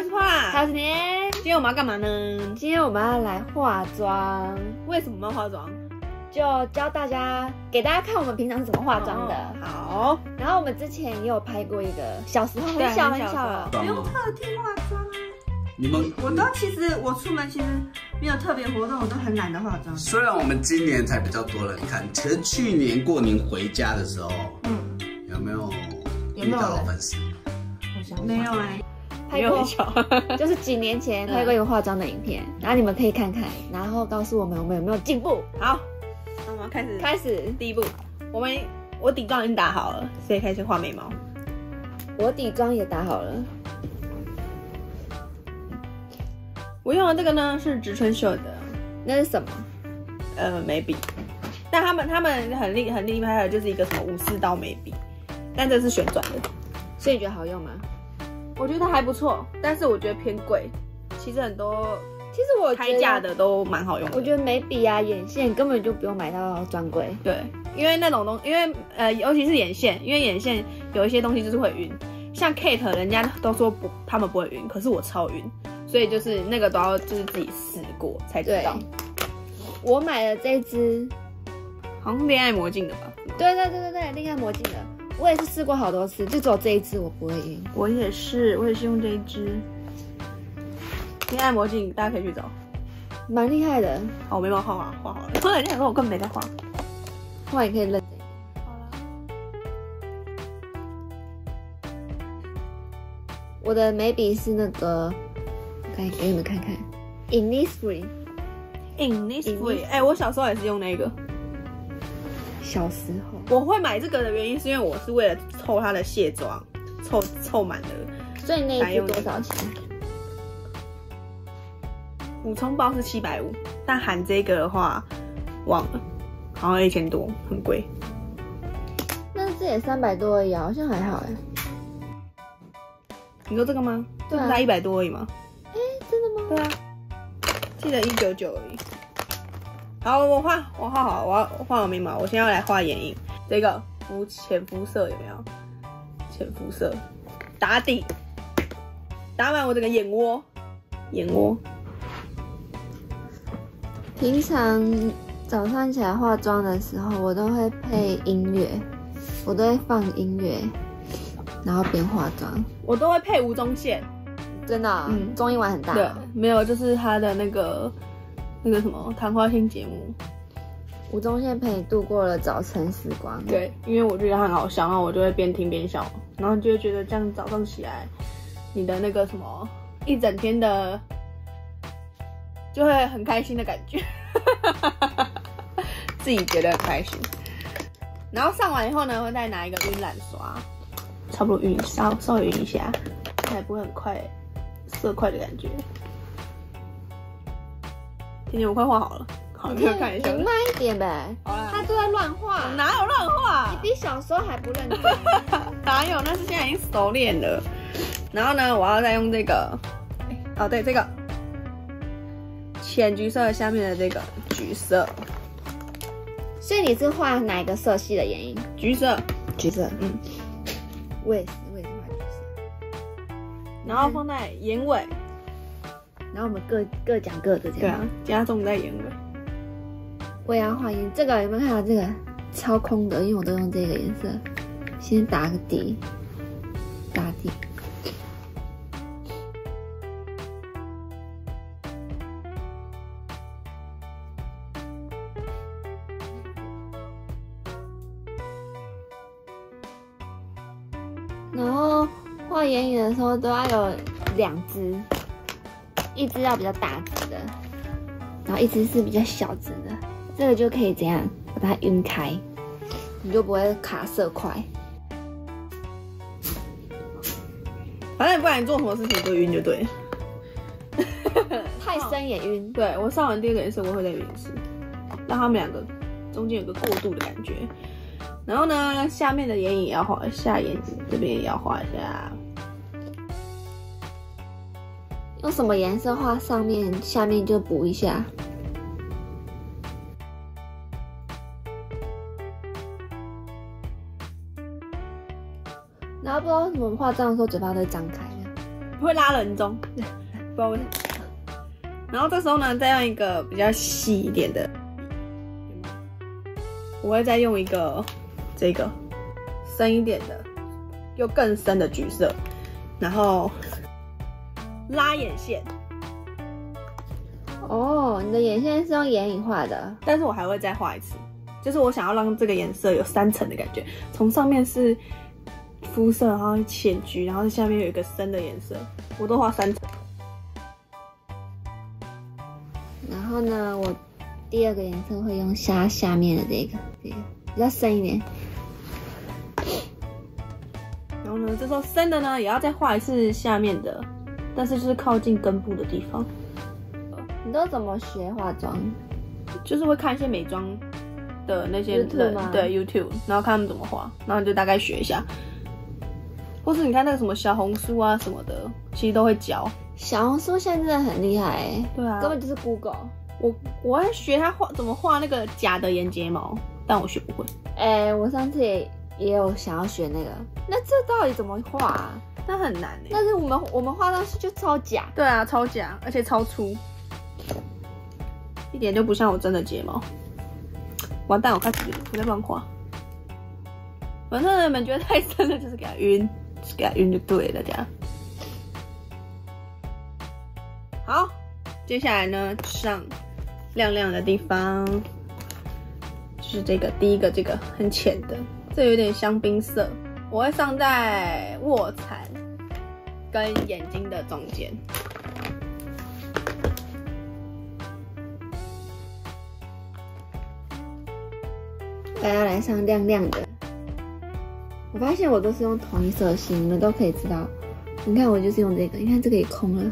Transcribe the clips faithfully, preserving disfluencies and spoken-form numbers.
我是画，我是甜。今天我们要干嘛呢？今天我们要来化妆。为什么要化妆？就教大家，给大家看我们平常怎么化妆的。哦、好。然后我们之前也有拍过一个小时候很小很小，不用特地化妆啊。你们我都其实我出门其实没有特别活动，我都很懒得化妆。虽然我们今年才比较多了，你看，可是去年过年回家的时候，嗯，有没有遇到老粉丝？我想没有哎、欸。 拍过，就是几年前拍过一个化妆的影片，嗯、然后你们可以看看，然后告诉我们我们有没有进步。好，那我们开始，开始第一步，我们我底妆已经打好了，所以开始画眉毛。我底妆也打好了，我用的这个呢是植村秀的，那是什么？呃，眉笔。但他们他们很厉很厉害的就是一个什么武士刀眉笔，但这是旋转的，所以你觉得好用吗？ 我觉得还不错，但是我觉得偏贵。其实很多，其实我开价的都蛮好用的。我觉得眉笔啊、眼线根本就不用买到专柜。对，因为那种东，因为呃，尤其是眼线，因为眼线有一些东西就是会晕。像 Kate 人家都说不，他们不会晕，可是我超晕，所以就是那个都要就是自己试过才知道。我买了这支，好像恋爱魔镜的吧？对对对对对，恋爱魔镜的。 我也是试过好多次，就只有这一支我不会晕。我也是，我也是用这一支恋爱魔镜，大家可以去找，蛮厉害的。好，我眉毛画完画好了，突然人家说我根本没在画，画也可以认真一点。好了，我的眉笔是那个，我看给你们看看 ，Innisfree，Innisfree， 哎，我小时候也是用那个。 小时候我会买这个的原因是因为我是为了凑它的卸妆，凑凑满的。所以那一支多少钱？补充包是七百五，但含这个的话忘了，好像一千多，很贵。那这也三百多而已啊，好像还好哎。你说这个吗？对啊，才一百多而已吗？哎、欸，真的吗？对啊，记得一九九而已。 好，我画我画好，我要画我眉毛。我现在要来画眼影，这个浮浅肤色有没有？浅肤色打底，打满我整个眼窝，眼窝。平常早上起来化妆的时候，我都会配音乐，我都会放音乐，然后边化妆。我都会配吴宗宪，真的、哦，嗯，综艺玩很大、哦。对，没有，就是他的那个。 那个什么谈话性节目，吴宗宪陪你度过了早晨时光。对，因为我觉得他很好笑，然后我就会边听边笑，然后就会觉得这样早上起来，你的那个什么一整天的，就会很开心的感觉，自己觉得很开心。然后上完以后呢，会再拿一个晕染刷，差不多晕稍稍微晕一下，才不会很快色块的感觉。 今天我快画好了，好，你看一下。你慢一点呗。好啦，他都在乱画，哪有乱画？你比小时候还不认真。哪有？那是现在已经熟练了。然后呢，我要再用这个，哦对，这个浅橘色下面的这个橘色。所以你是画哪个色系的眼影？橘色，橘色，嗯。我也是，我也是画橘色。然后放在眼尾。 然后我们各各讲各的这样，对啊，加重在眼尾。我也要画眼，这个有没有看到？这个超空的，因为我都用这个颜色。先打个底，打底。然后画眼影的时候都要有两支。 一支要比较大支的，然后一支是比较小支的，这个就可以怎样把它晕开，你就不会卡色块。反正不管你做什么事情都晕就对了。太深也晕。对我上完第一个颜色我会再晕一次，让他们两个中间有个过渡的感觉。然后呢，下面的眼影也要画，下眼这边也要画一下。 用什么颜色画上面，下面就补一下。然后不知道为什么化妆的时候嘴巴都张开，会拉人中，不知道为什么。然后这时候呢，再用一个比较细一点的，我会再用一个这个深一点的，又更深的橘色，然后拉眼线。 哦，你的眼线是用眼影画的，但是我还会再画一次，就是我想要让这个颜色有三层的感觉，从上面是肤色，然后浅橘，然后下面有一个深的颜色，我都画三层。然后呢，我第二个颜色会用下下面的这个，这个比较深一点。然后呢，这时候深的呢也要再画一次下面的，但是就是靠近根部的地方。 你都怎么学化妆？就是会看一些美妆的那些人， YouTube 对 YouTube， 然后看他们怎么画，然后你就大概学一下。或是你看那个什么小红书啊什么的，其实都会教。小红书现在真的很厉害、欸，对啊，根本就是 Google。我我还学他画怎么画那个假的眼睫毛，但我学不会。哎、欸，我上次也也有想要学那个，那这到底怎么画、啊？那很难哎、欸。但是我们我们画上去就超假。对啊，超假，而且超粗。 一点就不像我真的睫毛，完蛋！我开始我在乱画，反正你们觉得太深了，就是给它晕，就是给它晕就对了，这样。好，接下来呢，上亮亮的地方，就是这个第一个这个很浅的，这有点香槟色，我会上在卧蚕跟眼睛的中间。 大家来上亮亮的。我发现我都是用同一色系，你们都可以知道。你看我就是用这个，你看这个也空了。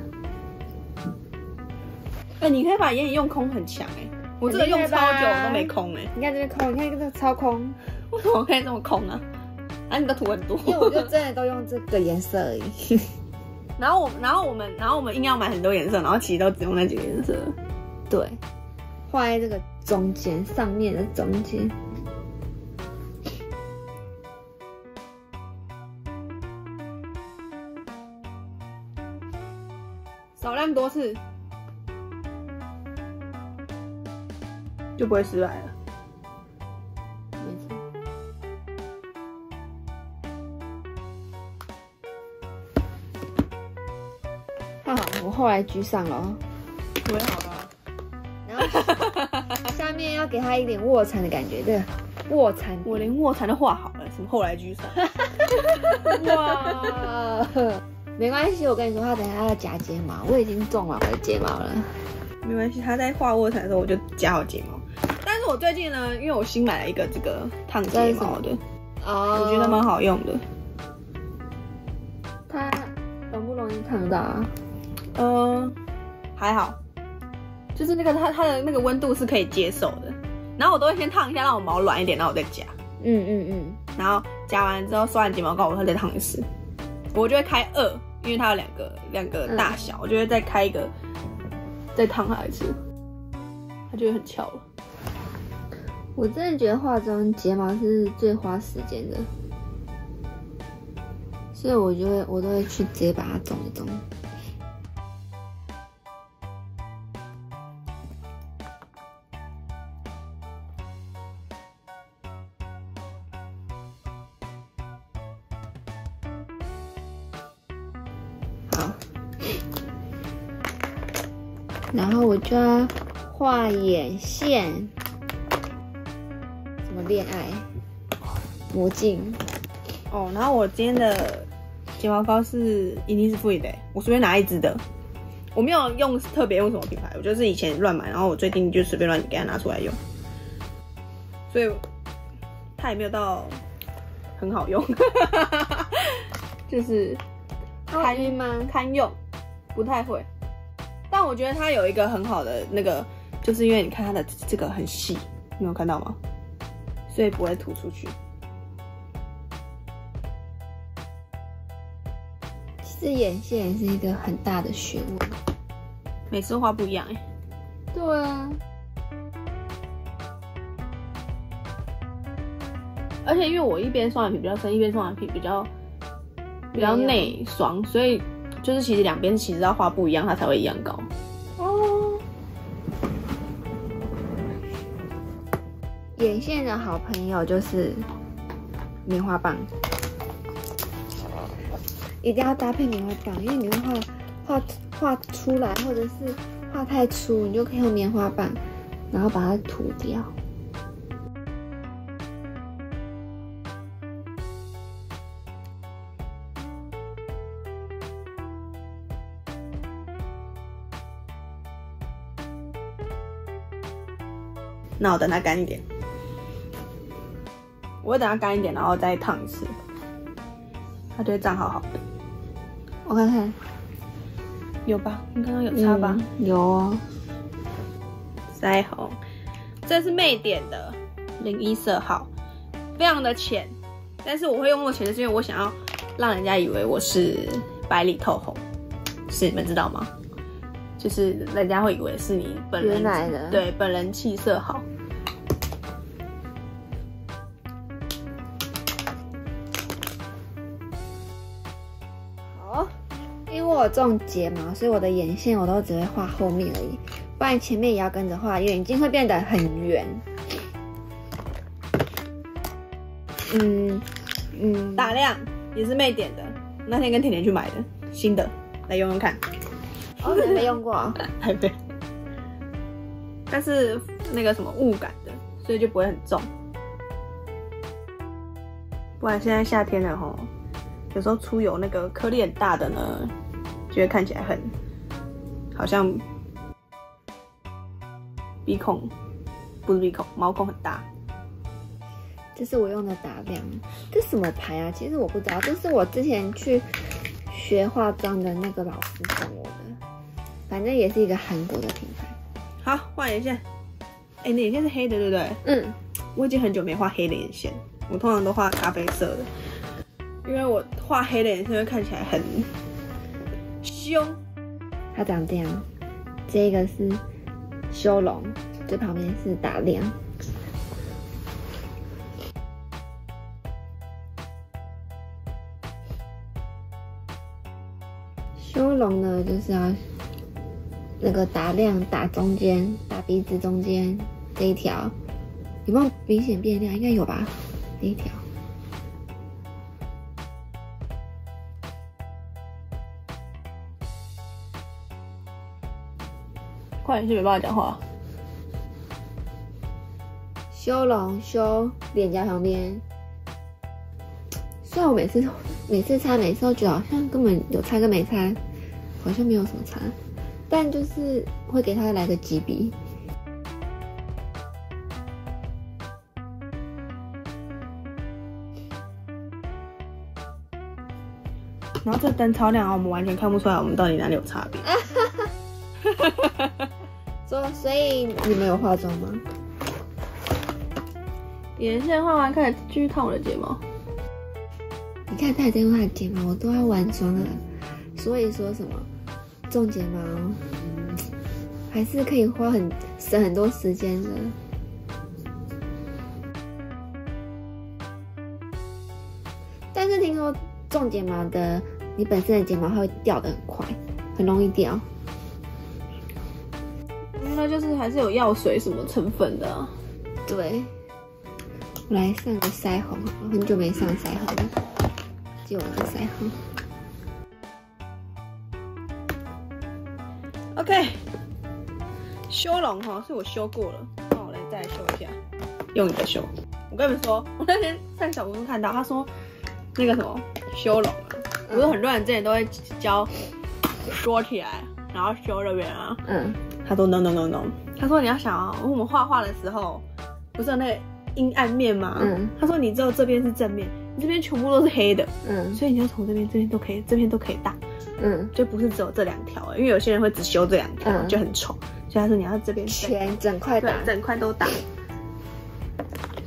哎、欸，你可以把眼影用空很强哎、欸，我这个用超久我都没空哎、欸。你看这边空，你看这个超空，为什么可以这么空啊？啊，你的图很多。因为我就真的都用这个颜色而已。然后我，然后我们，然后我们硬要买很多颜色，然后其实都只用那几个颜色。对，画在这个中间，上面的中间。 少量多次，就不会失败了。没错。哈哈，我后来居上了。我也好了。然后下面要给他一点卧蚕的感觉，对，卧蚕。我连卧蚕都画好了，什么后来居上？哇！ 没关系，我跟你说，他等一下要夹睫毛，我已经种好我的睫毛了。没关系，他在画卧蚕的时候我就夹好睫毛。但是我最近呢，因为我新买了一个这个烫睫毛的，哦，我觉得蛮好用的。它容不容易烫到啊？嗯，还好，就是那个它它的那个温度是可以接受的。然后我都会先烫一下，让我毛软一点，然后我再夹。嗯嗯嗯。然后夹完之后刷完睫毛膏，我会再烫一次。我就会开二。 因为它有两个两个大小，嗯、我就会再开一个，再烫它一次，它就会很翘了。我真的觉得化妆睫毛是最花时间的，所以我就会我都会去直接把它种一种。然后我就要画眼线，什么恋爱魔镜哦。然后我今天的睫毛膏是一定是free的，我随便拿一支的，我没有用特别用什么品牌，我就是以前乱买，然后我最近就随便乱给它拿出来用，所以它也没有到很好用，就是堪用吗？堪用，不太会。 但我觉得它有一个很好的那个，就是因为你看它的这个很细，你有看到吗？所以不会凸出去。其实眼线也是一个很大的学问，每次画不一样哎、欸。对啊。而且因为我一边双眼皮比较深，一边双眼皮比较比较内双，所以。就是其实两边其实要画不一样，它才会一样高。哦，眼线的好朋友就是棉花棒，一定要搭配棉花棒，因为你会画画画出来，或者是画太粗，你就可以用棉花棒，然后把它涂掉。 那我等它干一点，我会等它干一点，然后再烫一次，它就会胀好好的。我看看，有吧？你刚刚有擦吧？嗯、有哦。腮红，这是魅点的零一色号，非常的浅，但是我会用我浅的是因为我想要让人家以为我是白里透红，是你们知道吗？ 就是人家会以为是你本人，原来的对本人气色好。好，因为我有种睫毛，所以我的眼线我都只会画后面而已，不然前面也要跟着画，眼睛会变得很圆。嗯嗯，打亮也是魅点的，那天跟甜甜去买的新的，来用用看。 我还没用过、啊，还没。但是那个什么雾感的，所以就不会很重。不然现在夏天了吼，有时候出油那个颗粒很大的呢，就会看起来很好像鼻孔不是鼻孔，毛孔很大。这是我用的打亮，这什么牌啊？其实我不知道，这是我之前去学化妆的那个老师送我的。 反正也是一个韩国的品牌。好，画眼线。哎、欸，你眼线是黑的，对不对？嗯。我已经很久没画黑的眼线，我通常都画咖啡色的，因为我画黑的眼线会看起来很凶。它长这样，这个是修容，这旁边是打亮。修容呢，就是要。 那个打亮，打中间，打鼻子中间这一条，有没有明显变亮？应该有吧，这一条。快点，是没办法讲话。修容修脸颊旁边，虽然我每次每次擦，每次都觉得好像根本有擦跟没擦，好像没有什么差。 但就是会给它来个几笔，然后这灯超亮啊，我们完全看不出来我们到底哪里有差别。所所以你们有化妆吗？眼线画完，开始继续烫我的睫毛。你看他还在用他的睫毛，我都要完妆了，所以说什么？ 种睫毛、嗯、还是可以花很省很多时间的。但是听说种睫毛的，你本身的睫毛它会掉的很快，很容易掉。因为就是还是有药水什么成分的、啊。对，我来上个腮红，我很久没上腮红了，借我的腮红。 OK， 修容哈是我修过了，那我来再修一下，用你的修。我跟你们说，我那天在小红书看到，他说那个什么修容啊，嗯、我都很乱，之前都会教说起来，然后修这边啊。嗯。他说 no no no no， 他说你要想啊，我们画画的时候不是有那个阴暗面吗？嗯。他说你只有这边是正面，你这边全部都是黑的。嗯。所以你就从这边、这边都可以，这边都可以打。 嗯，就不是只有这两条，因为有些人会只修这两条，嗯、就很丑。所以他说你要这边全整块打，整块都打。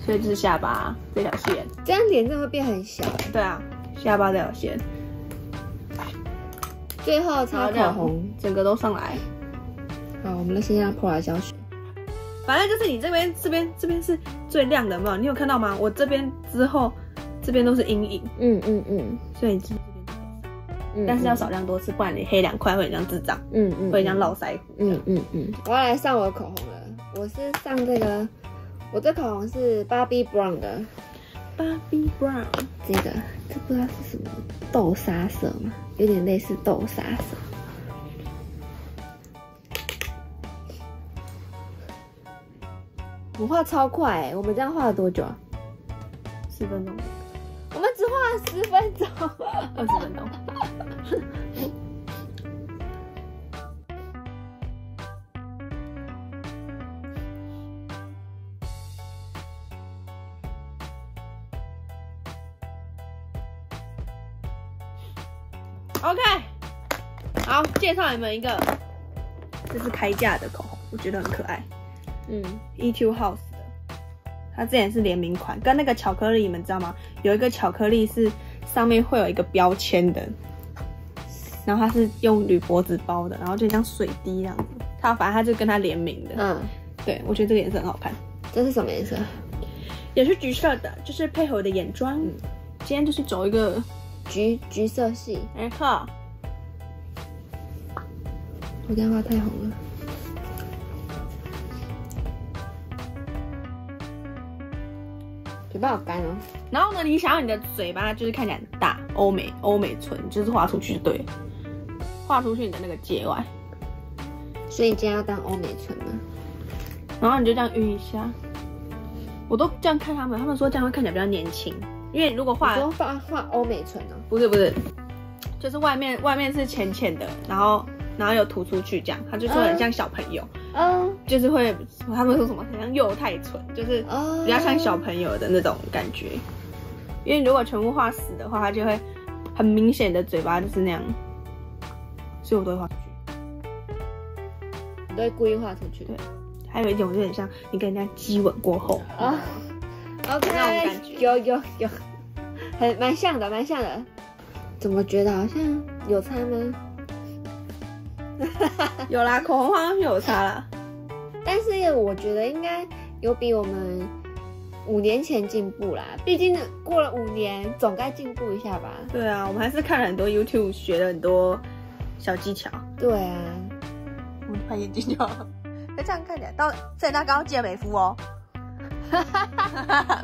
所以就是下巴这条线，这样脸真的会变很小。对啊，下巴这条线。最后擦口红，整个都上来。好，我们来先让它来消水。反正就是你这边、这边、这边是最亮的，有没有？你有看到吗？我这边之后，这边都是阴影。嗯嗯嗯，所以。嗯、但是要少量多次，不然你黑两块会很像智障，嗯嗯，会像烙腮胡，嗯嗯嗯。我要来上我的口红了，我是上这个，我这口红是 Bobbi Brown 的 ，Bobbi Brown 这个，这不知道是什么豆沙色嘛，有点类似豆沙色。 我画超快、欸，我们这样画了多久啊？十分钟。我们只画了十分钟，二十分钟。OK， 好，介绍你们一个，这是开架的口红，我觉得很可爱。 嗯 ，E two House 的，它之前是联名款，跟那个巧克力，你们知道吗？有一个巧克力是上面会有一个标签的，然后它是用铝箔纸包的，然后就像水滴这样子。它反正它就跟它联名的。嗯，对，我觉得这个颜色很好看。这是什么颜色？也是橘色的，就是配合我的眼妆。嗯、今天就是走一个橘橘色系。没错。我这样画太红了。 嘴巴好干哦，然后呢，你想要你的嘴巴就是看起来很大，欧美欧美唇就是画出去就对了，画出去你的那个界外。所以你今天要当欧美唇吗？然后你就这样晕一下，我都这样看他们，他们说这样会看起来比较年轻，因为如果画画画欧美唇哦，不是不是，就是外面外面是浅浅的，然后然后有涂出去这样，他就说很像小朋友。嗯 嗯， uh, 就是会，他们说什么很像幼态唇，就是比较像小朋友的那种感觉。Uh, 因为如果全部画死的话，它就会很明显的嘴巴就是那样，所以我都会画出去，你都会故意画出去。对，还有一点我就很像你跟人家激吻过后啊、uh, ，OK， 那种感觉有有有，很蛮像的，蛮像的。怎么觉得好像有差吗？ 有啦，口红好像有差啦，但是我觉得应该有比我们五年前进步啦，毕竟过了五年，总该进步一下吧。对啊，我们还是看了很多 YouTube， 学了很多小技巧。对啊，我把眼睛掉了，那这样看起来到最大高健美肤哦。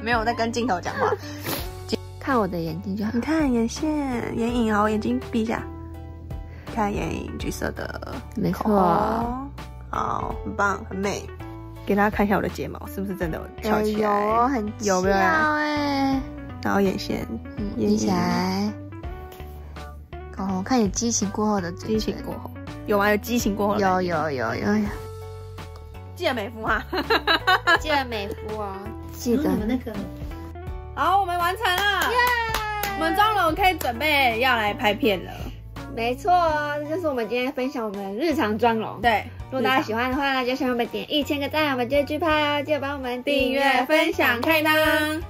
没有在跟镜头讲话，看我的眼睛就好。你看眼线、眼影，好，我眼睛闭一下。 看眼影，橘色的，没错，好，很棒，很美。给大家看一下我的睫毛，是不是真的翘起来？有、哎，很有没有？哎，然后眼线，嗯、眼影起来。口红，看有畸形过后的嘴唇，畸形过后有啊，有畸形过后的有。有有有有有。健美肤啊，健美肤啊，记得那个。好，我们完成了，我们妆容可以准备要来拍片了。 没错，这就是我们今天分享我们日常妆容。对，如果大家喜欢的话，那就希望我们点一千个赞，我们就去拍哦，记得帮我们订阅、分享、开灯。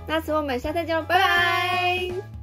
那此我们下次见，拜拜。